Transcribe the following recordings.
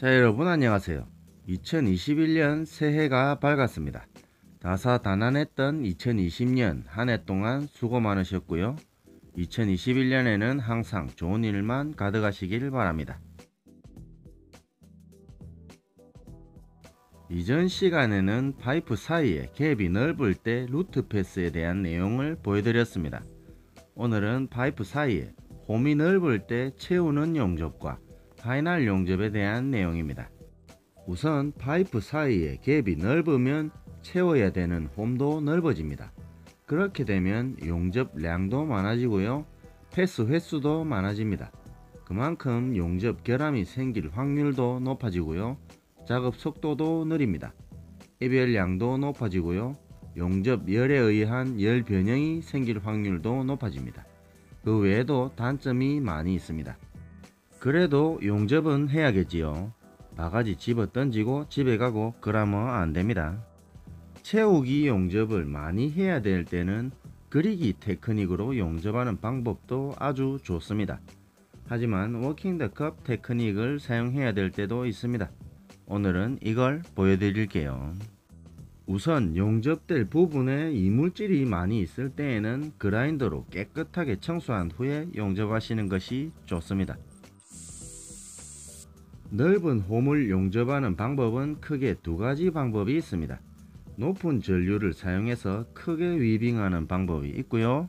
자, 여러분 안녕하세요. 2021년 새해가 밝았습니다. 다사다난했던 2020년 한 해 동안 수고 많으셨고요. 2021년에는 항상 좋은 일만 가득하시길 바랍니다. 이전 시간에는 파이프 사이에 갭이 넓을 때 루트 패스에 대한 내용을 보여드렸습니다. 오늘은 파이프 사이에 홈이 넓을 때 채우는 용접과 파이널 용접에 대한 내용입니다. 우선 파이프 사이에 갭이 넓으면 채워야 되는 홈도 넓어집니다. 그렇게 되면 용접량도 많아지고요, 패스 횟수도 많아집니다. 그만큼 용접 결함이 생길 확률도 높아지고요, 작업 속도도 느립니다. 입열량도 높아지고요, 용접 열에 의한 열 변형이 생길 확률도 높아집니다. 그 외에도 단점이 많이 있습니다. 그래도 용접은 해야겠지요. 바가지 집어 던지고 집에 가고 그러면 안됩니다. 채우기 용접을 많이 해야 될 때는 그리기 테크닉으로 용접하는 방법도 아주 좋습니다. 하지만 워킹 더 컵 테크닉을 사용해야 될 때도 있습니다. 오늘은 이걸 보여드릴게요. 우선 용접될 부분에 이물질이 많이 있을 때에는 그라인더로 깨끗하게 청소한 후에 용접하시는 것이 좋습니다. 넓은 홈을 용접하는 방법은 크게 두 가지 방법이 있습니다. 높은 전류를 사용해서 크게 위빙하는 방법이 있고요.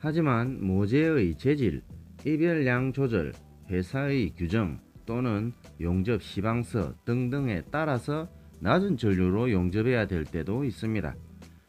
하지만 모재의 재질, 입열량 조절, 회사의 규정 또는 용접 시방서 등등에 따라서 낮은 전류로 용접해야 될 때도 있습니다.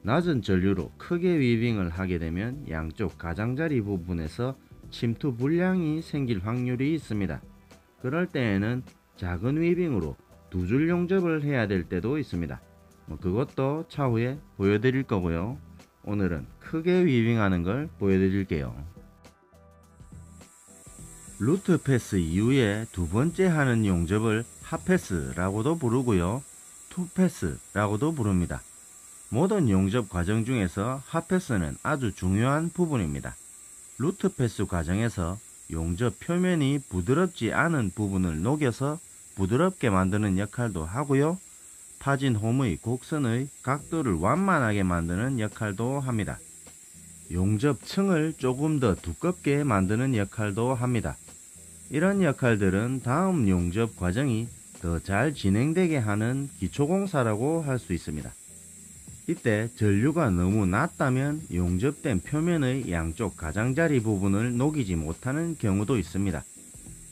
낮은 전류로 크게 위빙을 하게 되면 양쪽 가장자리 부분에서 침투 불량이 생길 확률이 있습니다. 그럴 때에는 작은 위빙으로 두 줄 용접을 해야 될 때도 있습니다. 그것도 차후에 보여드릴 거고요. 오늘은 크게 위빙하는 걸 보여드릴게요. 루트 패스 이후에 두 번째 하는 용접을 핫패스라고도 부르고요, 투패스라고도 부릅니다. 모든 용접 과정 중에서 핫패스는 아주 중요한 부분입니다. 루트 패스 과정에서 용접 표면이 부드럽지 않은 부분을 녹여서 부드럽게 만드는 역할도 하고요, 파진 홈의 곡선의 각도를 완만하게 만드는 역할도 합니다. 용접층을 조금 더 두껍게 만드는 역할도 합니다. 이런 역할들은 다음 용접 과정이 더 잘 진행되게 하는 기초공사라고 할 수 있습니다. 이때 전류가 너무 낮다면 용접된 표면의 양쪽 가장자리 부분을 녹이지 못하는 경우도 있습니다.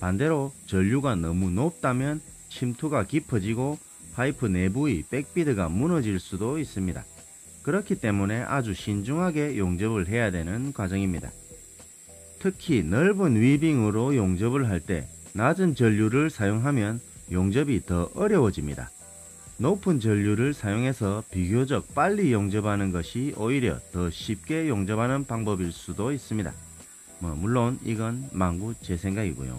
반대로 전류가 너무 높다면 침투가 깊어지고 파이프 내부의 백비드가 무너질 수도 있습니다. 그렇기 때문에 아주 신중하게 용접을 해야 되는 과정입니다. 특히 넓은 위빙으로 용접을 할 때 낮은 전류를 사용하면 용접이 더 어려워집니다. 높은 전류를 사용해서 비교적 빨리 용접하는 것이 오히려 더 쉽게 용접하는 방법일 수도 있습니다. 물론 이건 망구 제 생각이고요.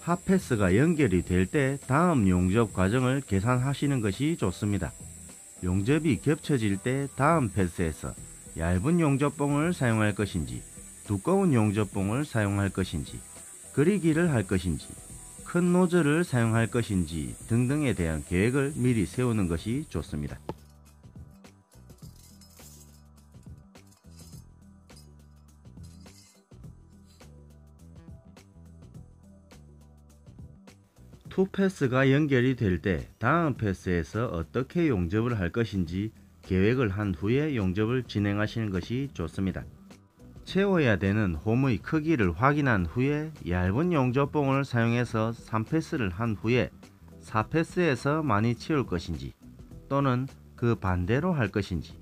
핫패스가 연결이 될 때 다음 용접 과정을 계산하시는 것이 좋습니다. 용접이 겹쳐질 때 다음 패스에서 얇은 용접봉을 사용할 것인지, 두꺼운 용접봉을 사용할 것인지, 그리기를 할 것인지, 큰 노즐을 사용할 것인지 등등에 대한 계획을 미리 세우는 것이 좋습니다. 투패스가 연결이 될 때 다음 패스에서 어떻게 용접을 할 것인지 계획을 한 후에 용접을 진행하시는 것이 좋습니다. 채워야 되는 홈의 크기를 확인한 후에 얇은 용접봉을 사용해서 3패스를 한 후에 4패스에서 많이 채울 것인지, 또는 그 반대로 할 것인지,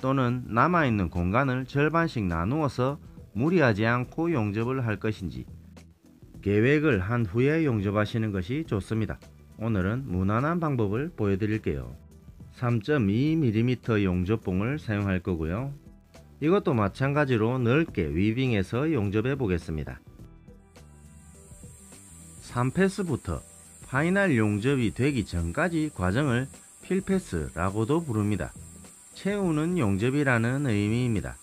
또는 남아있는 공간을 절반씩 나누어서 무리하지 않고 용접을 할 것인지 계획을 한 후에 용접하시는 것이 좋습니다. 오늘은 무난한 방법을 보여드릴게요. 3.2mm 용접봉을 사용할 거고요. 이것도 마찬가지로 넓게 위빙해서 용접해 보겠습니다. 3패스부터 파이널 용접이 되기 전까지 과정을 필패스라고도 부릅니다. 채우는 용접이라는 의미입니다.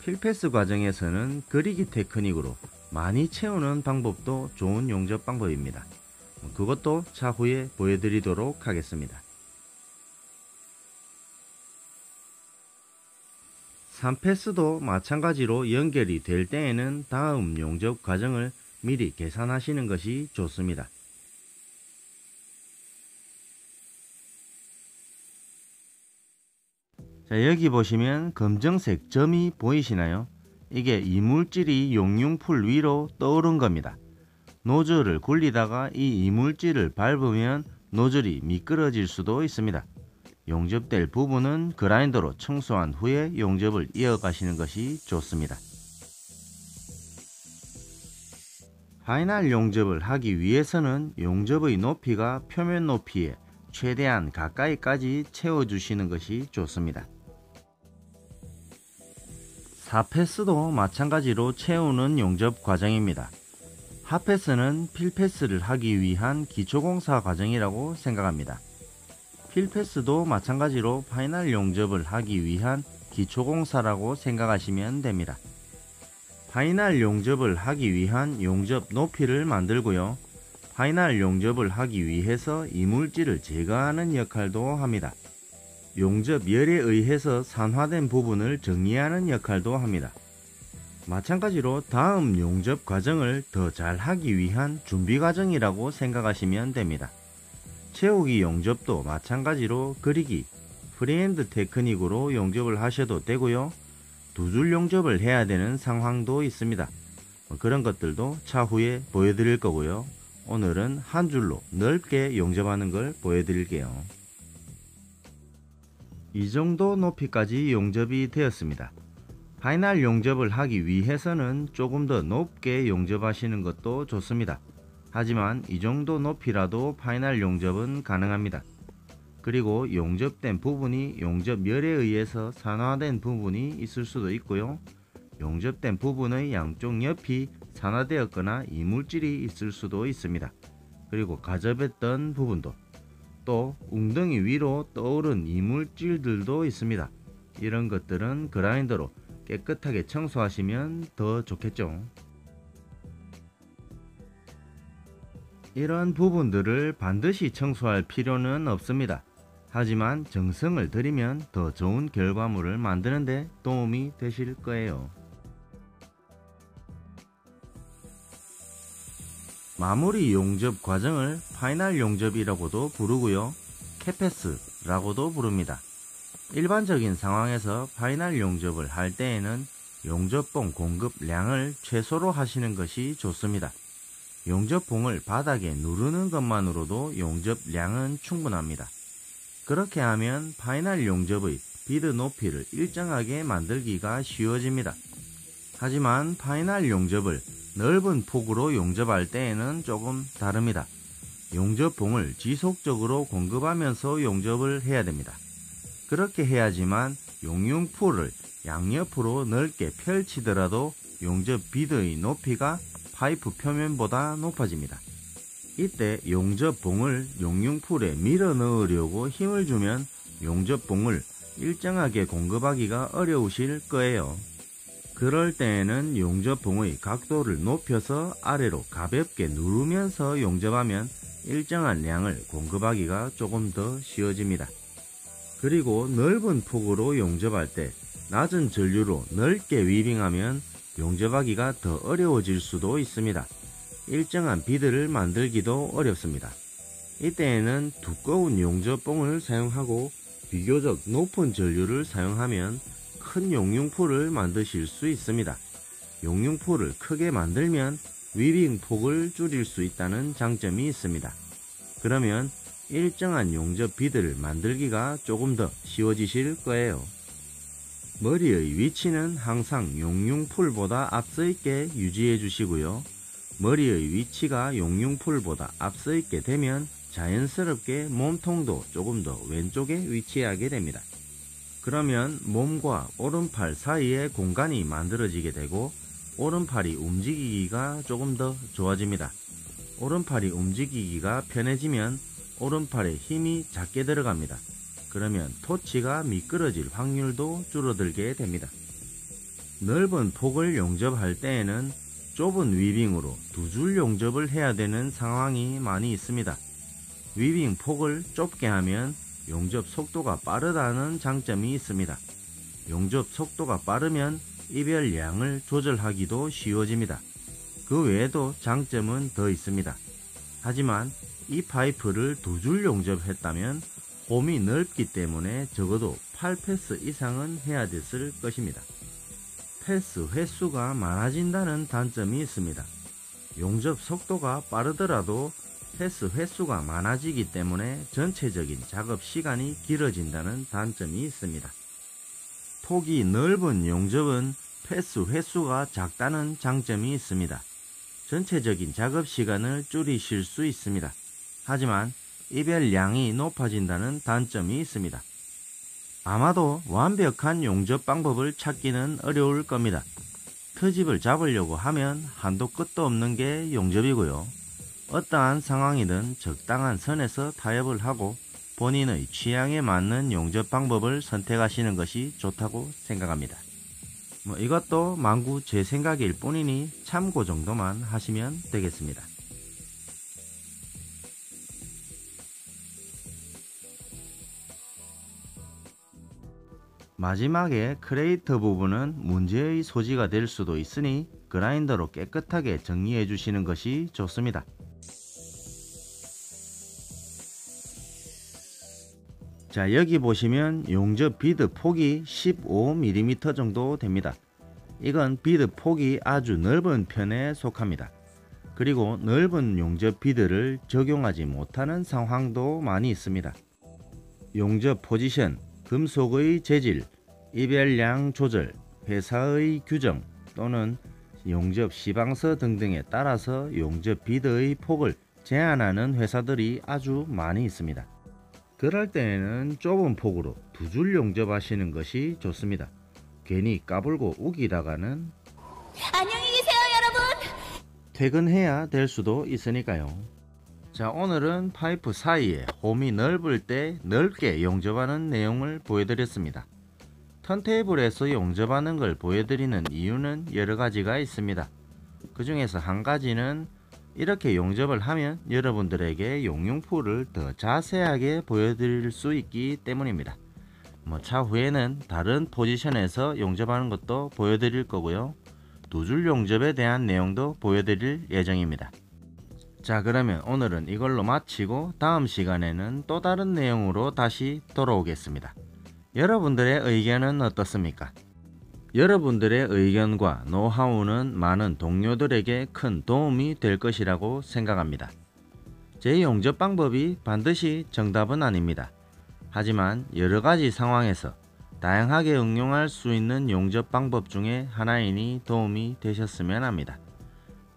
필패스 과정에서는 그리기 테크닉으로 많이 채우는 방법도 좋은 용접 방법입니다. 그것도 차후에 보여드리도록 하겠습니다. 3패스도 마찬가지로 연결이 될 때에는 다음 용접 과정을 미리 계산하시는 것이 좋습니다. 자, 여기 보시면 검정색 점이 보이시나요? 이게 이물질이 용융풀 위로 떠오른 겁니다. 노즐을 굴리다가 이 이물질을 밟으면 노즐이 미끄러질 수도 있습니다. 용접될 부분은 그라인더로 청소한 후에 용접을 이어가시는 것이 좋습니다. 파이널 용접을 하기 위해서는 용접의 높이가 표면 높이에 최대한 가까이까지 채워주시는 것이 좋습니다. 4패스도 마찬가지로 채우는 용접 과정입니다. 하패스는 필패스를 하기 위한 기초공사 과정이라고 생각합니다. 필패스도 마찬가지로 파이널 용접을 하기 위한 기초공사라고 생각하시면 됩니다. 파이널 용접을 하기 위한 용접 높이를 만들고요. 파이널 용접을 하기 위해서 이물질을 제거하는 역할도 합니다. 용접열에 의해서 산화된 부분을 정리하는 역할도 합니다. 마찬가지로 다음 용접 과정을 더 잘하기 위한 준비 과정이라고 생각하시면 됩니다. 채우기 용접도 마찬가지로 그리기, 프리핸드 테크닉으로 용접을 하셔도 되고요. 두 줄 용접을 해야 되는 상황도 있습니다. 그런 것들도 차후에 보여드릴 거고요. 오늘은 한 줄로 넓게 용접하는 걸 보여드릴게요. 이 정도 높이까지 용접이 되었습니다. 파이널 용접을 하기 위해서는 조금 더 높게 용접하시는 것도 좋습니다. 하지만 이 정도 높이라도 파이널 용접은 가능합니다. 그리고 용접된 부분이 용접열에 의해서 산화된 부분이 있을 수도 있고요. 용접된 부분의 양쪽 옆이 산화되었거나 이물질이 있을 수도 있습니다. 그리고 가접했던 부분도, 또 웅덩이 위로 떠오른 이물질들도 있습니다. 이런 것들은 그라인더로 깨끗하게 청소하시면 더 좋겠죠. 이런 부분들을 반드시 청소할 필요는 없습니다. 하지만 정성을 들이면 더 좋은 결과물을 만드는데 도움이 되실 거예요. 마무리 용접 과정을 파이널 용접이라고도 부르고요. 캐패스라고도 부릅니다. 일반적인 상황에서 파이널 용접을 할 때에는 용접봉 공급량을 최소로 하시는 것이 좋습니다. 용접봉을 바닥에 누르는 것만으로도 용접량은 충분합니다. 그렇게 하면 파이널 용접의 비드 높이를 일정하게 만들기가 쉬워집니다. 하지만 파이널 용접을 넓은 폭으로 용접할 때에는 조금 다릅니다. 용접봉을 지속적으로 공급하면서 용접을 해야 됩니다. 그렇게 해야지만 용융풀을 양옆으로 넓게 펼치더라도 용접 비드의 높이가 파이프 표면보다 높아집니다. 이때 용접봉을 용융풀에 밀어 넣으려고 힘을 주면 용접봉을 일정하게 공급하기가 어려우실 거예요. 그럴 때에는 용접봉의 각도를 높여서 아래로 가볍게 누르면서 용접하면 일정한 양을 공급하기가 조금 더 쉬워집니다. 그리고 넓은 폭으로 용접할 때 낮은 전류로 넓게 위빙하면 용접하기가 더 어려워질 수도 있습니다. 일정한 비드를 만들기도 어렵습니다. 이때에는 두꺼운 용접봉을 사용하고 비교적 높은 전류를 사용하면 큰 용융풀을 만드실 수 있습니다. 용융풀을 크게 만들면 위빙 폭을 줄일 수 있다는 장점이 있습니다. 그러면 일정한 용접 비드를 만들기가 조금 더 쉬워지실 거예요. 머리의 위치는 항상 용융풀보다 앞서 있게 유지해 주시고요. 머리의 위치가 용융풀보다 앞서 있게 되면 자연스럽게 몸통도 조금 더 왼쪽에 위치하게 됩니다. 그러면 몸과 오른팔 사이에 공간이 만들어지게 되고 오른팔이 움직이기가 조금 더 좋아집니다. 오른팔이 움직이기가 편해지면 오른팔에 힘이 작게 들어갑니다. 그러면 토치가 미끄러질 확률도 줄어들게 됩니다. 넓은 폭을 용접할 때에는 좁은 위빙으로 두 줄 용접을 해야 되는 상황이 많이 있습니다. 위빙 폭을 좁게 하면 용접 속도가 빠르다는 장점이 있습니다. 용접 속도가 빠르면 이별 양을 조절하기도 쉬워집니다. 그 외에도 장점은 더 있습니다. 하지만 이 파이프를 두 줄 용접했다면 홈이 넓기 때문에 적어도 8패스 이상은 해야 됐을 것입니다. 패스 횟수가 많아진다는 단점이 있습니다. 용접 속도가 빠르더라도 패스 횟수가 많아지기 때문에 전체적인 작업 시간이 길어진다는 단점이 있습니다. 폭이 넓은 용접은 패스 횟수가 작다는 장점이 있습니다. 전체적인 작업 시간을 줄이실 수 있습니다. 하지만 이별량이 높아진다는 단점이 있습니다. 아마도 완벽한 용접 방법을 찾기는 어려울 겁니다. 트집을 잡으려고 하면 한도 끝도 없는 게 용접이고요. 어떠한 상황이든 적당한 선에서 타협을 하고 본인의 취향에 맞는 용접 방법을 선택하시는 것이 좋다고 생각합니다. 이것도 만구 제 생각일 뿐이니 참고 정도만 하시면 되겠습니다. 마지막에 크레이터 부분은 문제의 소지가 될 수도 있으니 그라인더로 깨끗하게 정리해 주시는 것이 좋습니다. 자, 여기 보시면 용접 비드 폭이 15mm 정도 됩니다. 이건 비드 폭이 아주 넓은 편에 속합니다. 그리고 넓은 용접 비드를 적용하지 못하는 상황도 많이 있습니다. 용접 포지션, 금속의 재질, 이별량 조절, 회사의 규정 또는 용접 시방서 등등에 따라서 용접 비드의 폭을 제한하는 회사들이 아주 많이 있습니다. 그럴 때에는 좁은 폭으로 두 줄 용접하시는 것이 좋습니다. 괜히 까불고 우기다가는 안녕히 계세요 여러분! 퇴근해야 될 수도 있으니까요. 자, 오늘은 파이프 사이에 홈이 넓을 때 넓게 용접하는 내용을 보여드렸습니다. 턴테이블에서 용접하는 걸 보여드리는 이유는 여러 가지가 있습니다. 그 중에서 한 가지는 이렇게 용접을 하면 여러분들에게 용융풀을 더 자세하게 보여드릴 수 있기 때문입니다. 차후에는 다른 포지션에서 용접하는 것도 보여드릴 거고요. 두 줄 용접에 대한 내용도 보여드릴 예정입니다. 자, 그러면 오늘은 이걸로 마치고 다음 시간에는 또 다른 내용으로 다시 돌아오겠습니다. 여러분들의 의견은 어떻습니까? 여러분들의 의견과 노하우는 많은 동료들에게 큰 도움이 될 것이라고 생각합니다. 제 용접 방법이 반드시 정답은 아닙니다. 하지만 여러 가지 상황에서 다양하게 응용할 수 있는 용접 방법 중에 하나이니 도움이 되셨으면 합니다.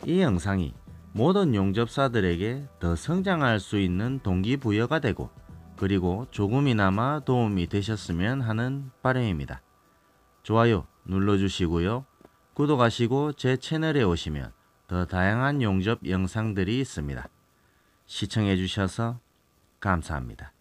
이 영상이 모든 용접사들에게 더 성장할 수 있는 동기부여가 되고 그리고 조금이나마 도움이 되셨으면 하는 바람입니다. 좋아요 눌러주시고요. 구독하시고 제 채널에 오시면 더 다양한 용접 영상들이 있습니다. 시청해주셔서 감사합니다.